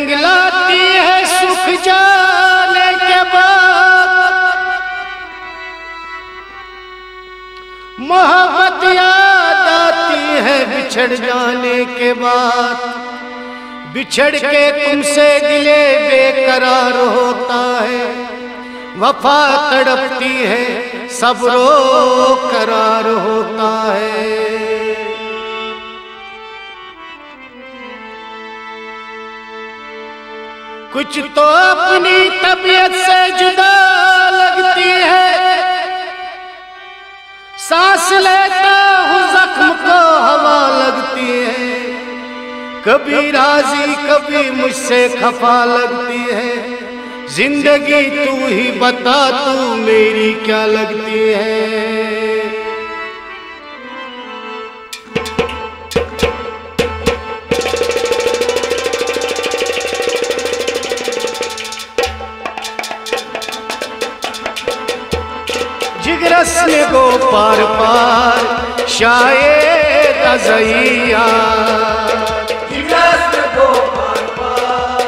जंगलाती है सुख जाने के बाद, मोहब्बत याद आती है बिछड़ जाने के बाद। बिछड़ के तुमसे दिले बेकरार होता है, वफा तड़पती है सब रो करार होता है। कुछ तो अपनी तबीयत से जुदा लगती है, सांस लेता हूँ जख्म को हवा लगती है। कभी राजी कभी मुझसे खफा लगती है, जिंदगी तू ही बता तू मेरी क्या लगती है। जिगरस में गो पार पार शायर रज़ैया, जिगरस में गो पार पार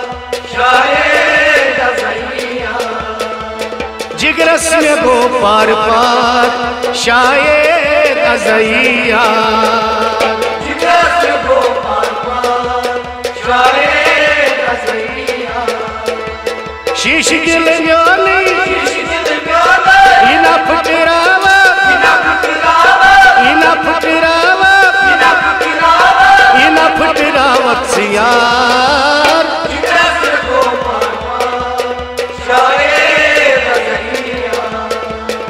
शायर रज़ैया, जिगरस में गो पार पार शायर रज़ैया, जिगरस में गो पार पार शायर रज़ैया। शीश दिल में इनफ पिरावा, इनफ पिरावा, इनफ पिरावा, इनफ पिरावा, इनफ पिरावा सियार। जिगरस में गो पार पार शायर रज़ैया,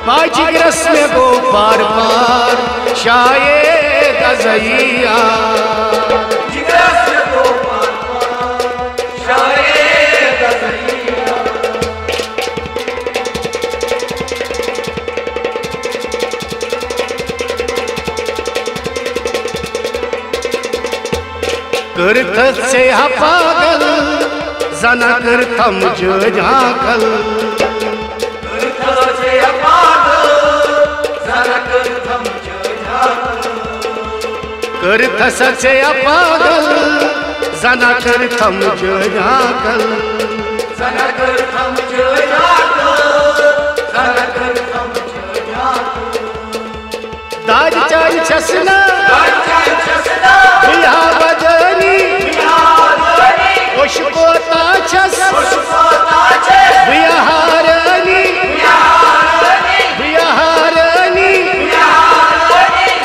भाई जिगरस में गो पार पार शायर रज़ैया, जिगरस में गो पार पार शायर रज़ैया। करत से हा पागल जना करता मुझे झाकल, करत से हा पागल जना करता मुझे झाकल, करत से हा पागल जना करता मुझे झाकल, जना करता मुझे झाकल, जना करता मुझे झाकल। दाज चाय चसना, दाज चाय चसना, बिहा बजनी, खुशबू ताचस, बिहारनी, बिहारनी,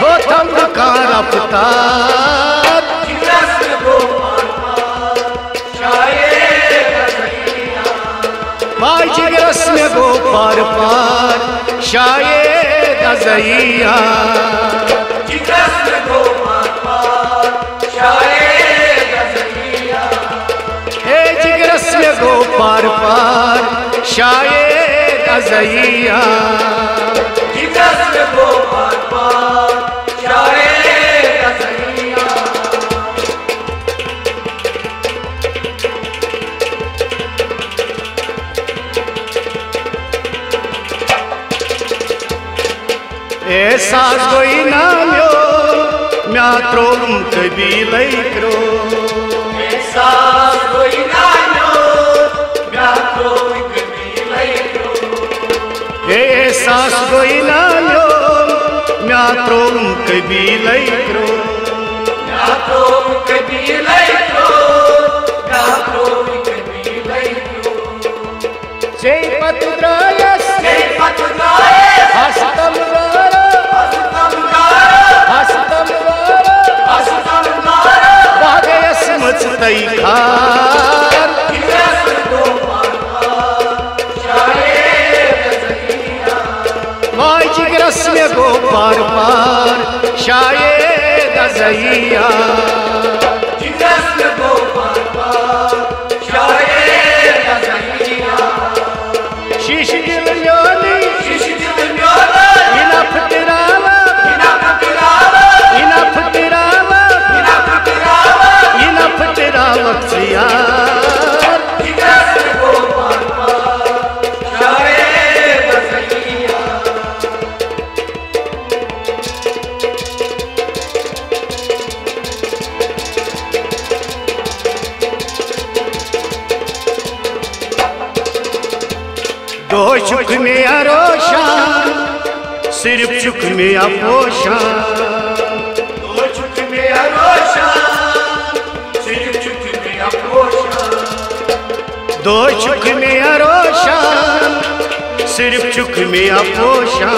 हो थम का रफ्तार। जिगरस में गो पार पार शायर रज़ैया, भाई जिगरस में गो पार पार शायर रज़ैया, जिगरस में गो पार पार शायर रज़ैया, हे जिगरस में गो पार पार शायर रज़ैया, जिगरस में गो पार पार शायर रज़ैया। ऐसा कोई ना त्रोम कभी लई करो, ऐसा कोई ना त्रोम कभी लई करो, ऐसा कोई ना त्रोम कभी लई करो, त्रोम कभी लई करो, त्रोम कभी लई करो। जय पतुरायस, जय पतुरायस, हस्तम गारो, हस्तम गारो, हस्तम गारो, हस्तम गारो, भागयस मचतई खार। जिगरस में गो पार पार शायर रज़ैया, भाई जिगरस में गो पार पार शायर रज़ैया, जिगरस में गो पार पार शायर रज़ैया। शीश दिल जोनी, शीश दिल जोनी, इनफ पिरावा, इनफ पिरावा, इनफ पिरावा, इनफ पिरावा, इनफ पिरावा सियार। जिगरस में गो पार पार शायर रज़ैया। चुक में आरोशा सिर्फ चुक में आपोशा दो चुक में आरोशा सिर्फ चुक में आपोशा दो चुक में आरोशा सिर्फ चुक में आपोशा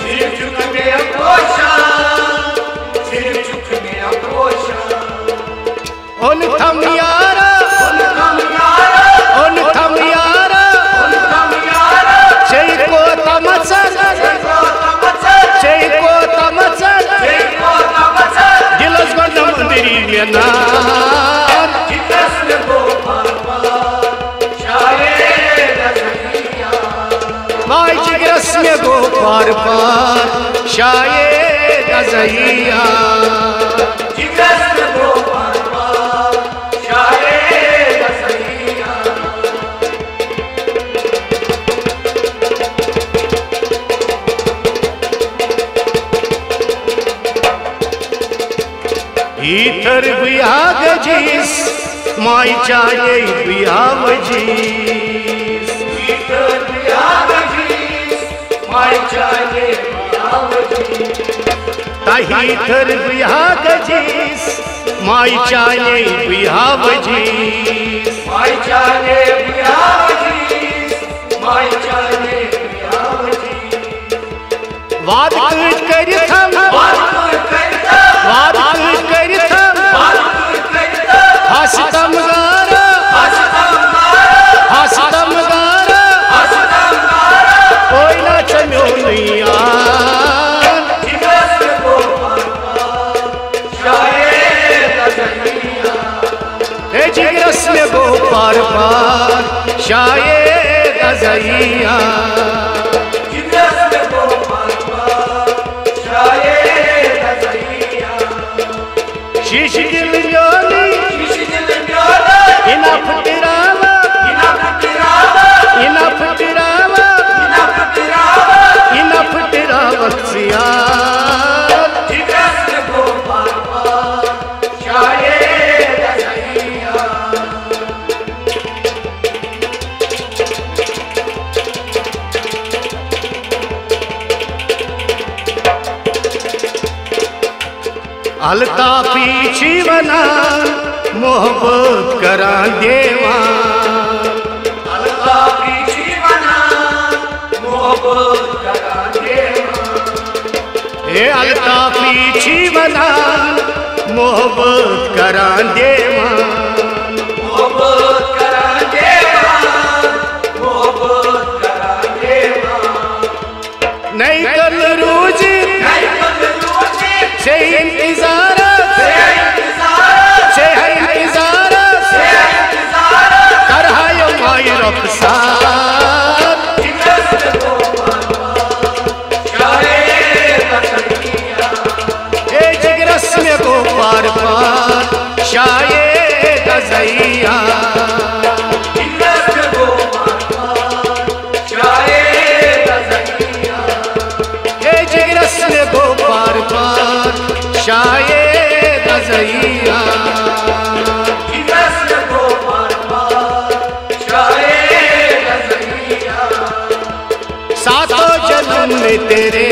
सिर्फ चुक में आपोशा सिर्फ चुक में आपोशा ओन थम यारा जिग्रस में गो पार जिग्रस में गो पार पार शायद अज़हिया जिग्रस में गो पार पार शायद अज़हिया इतर बिहाग जिस माई चाहे बिहाव जीस इतर बिहाग जिस माई चाहे बिहाव जीस ताही तर बिहाग जिस माई चाहे बिहाव जीस माई चाहे बिहाव जीस माई चाहे बिहाव जीस वाद कर थम वाद कर थम हसतम गारा हसतम गारा कोई ना चलो नैया जिग्रस में गो पार पार शायद अज़हिया हे जिग्रस में गो पार पार शायद अज़हिया शीश दिल जोली इनफ तिरावा इनफ तिरावा इनफ तिरावा सिया जिग्रस में गो पार पार शायद अज़हिया अलता पीछी बना मोहब्बत करा देवा अलता पीछी बना मोहब्बत करा देवा हे अलता पीछी बना मोहब्बत करा देवा मोहब्बत करा देवा मोहब्बत करा देवा नहीं कल रोज से इंतजार से है इंतजार कर हायो भाई रफ़्सार जिग्रस में गो पार पार शायद अज़हिया हे जिग्रस में गो पार पार शायद अज़हिया जिग्रस में गो पार पार शायद अज़हिया हे जिग्रस में गो पार पार शायद अज़हिया जिग्रस में गो पार पार शायद अज़हिया सातों जन्म में तेरे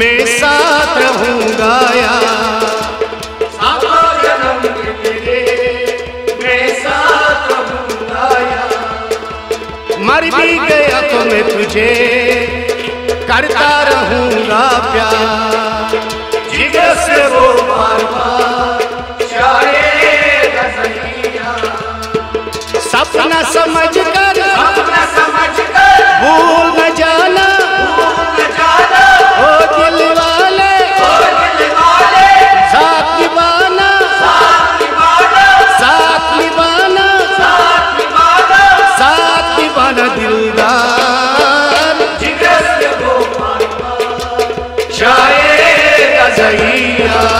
मैं साथ रहूँगा या सातों जन्म में तेरे मैं साथ रहूँगा या मर भी गया तो मैं तुझे करता रहूँगा प्यार जिग्रस में गो पार पार शायद अज़हिया सपना समझ कर भूल न जाना ओ दिल वाले साथ निभाना साथ निभाना साथ निभाना साथ निभाना दिलदार जिग्रस में गो पार पार शायद अज़हिया।